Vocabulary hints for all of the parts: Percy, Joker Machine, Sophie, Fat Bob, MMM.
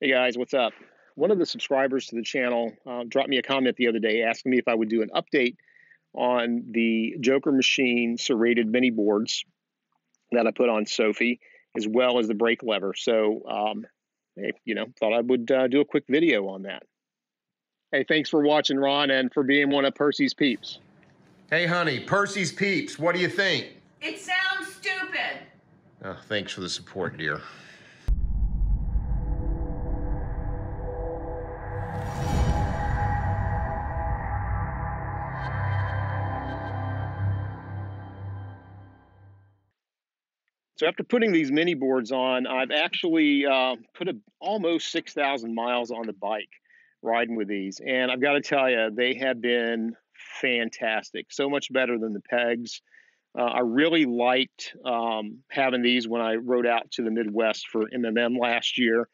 Hey guys, what's up? One of the subscribers to the channel dropped me a comment the other day asking me if I would do an update on the Joker Machine serrated mini boards that I put on Sophie, as well as the brake lever. So, thought I would do a quick video on that. Hey, thanks for watching, Ron, and for being one of Percy's peeps. Hey, honey, Percy's peeps, what do you think? It sounds stupid. Oh, thanks for the support, dear. So after putting these mini boards on, I've actually put almost 6,000 miles on the bike riding with these. And I've got to tell you, they have been fantastic. So much better than the pegs. I really liked having these when I rode out to the Midwest for MMM last year.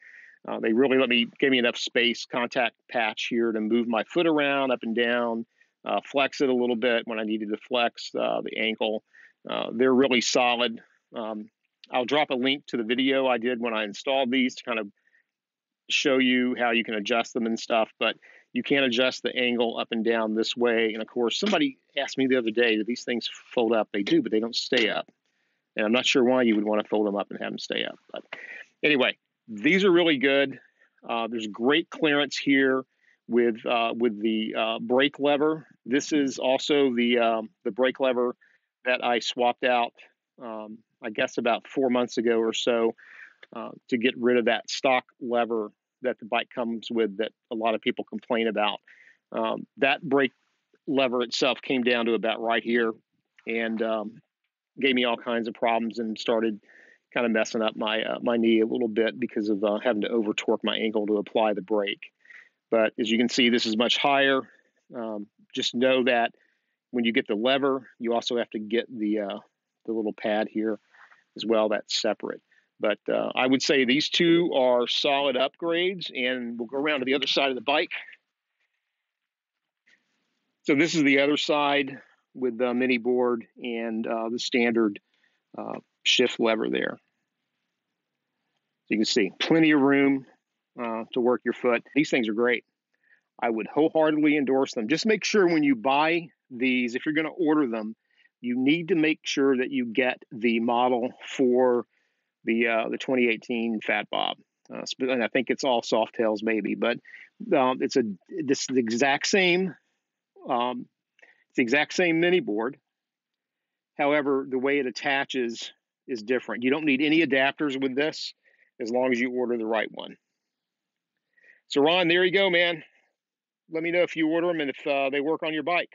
They really gave me enough space, contact patch here, to move my foot around, up and down, flex it a little bit when I needed to flex the ankle. They're really solid. I'll drop a link to the video I did when I installed these to kind of show you how you can adjust them and stuff, but you can adjust the angle up and down this way. And of course, somebody asked me the other day, do these things fold up? They do, but they don't stay up. And I'm not sure why you would want to fold them up and have them stay up. But anyway, these are really good. There's great clearance here with the brake lever. This is also the brake lever that I swapped out I guess about 4 months ago or so, to get rid of that stock lever that the bike comes with that a lot of people complain about. That brake lever itself came down to about right here and gave me all kinds of problems and started kind of messing up my my knee a little bit because of having to over-torque my ankle to apply the brake. But as you can see, this is much higher. Just know that when you get the lever, you also have to get the little pad here as well that's separate. But I would say these two are solid upgrades, and we'll go around to the other side of the bike. So this is the other side with the mini board and the standard shift lever there. So you can see plenty of room to work your foot. These things are great. I would wholeheartedly endorse them. Just make sure when you buy these, if you're going to order them, you need to make sure that you get the model for the 2018 Fat Bob. And I think it's all soft tails maybe, but it's the exact same mini board. However, the way it attaches is different. You don't need any adapters with this as long as you order the right one. So Ron, there you go, man. Let me know if you order them and if they work on your bike.